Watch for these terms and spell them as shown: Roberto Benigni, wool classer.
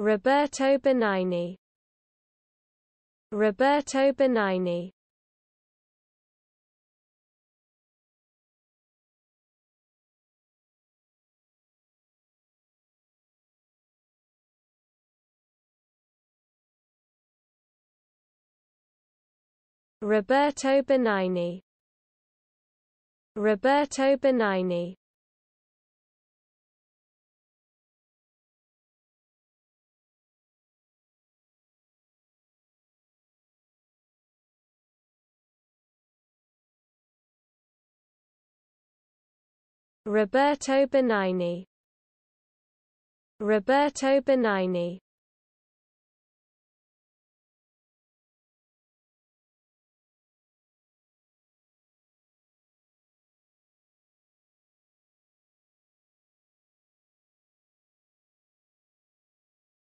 Roberto Benigni. Roberto Benigni. Roberto Benigni. Roberto Benigni. Roberto Benigni. Roberto Benigni.